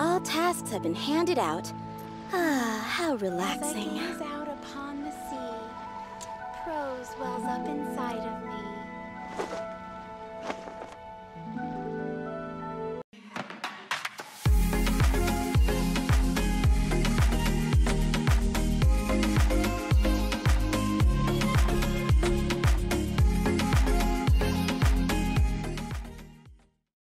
All tasks have been handed out. Ah, how relaxing. As I gaze out upon the sea, prose wells up inside of me.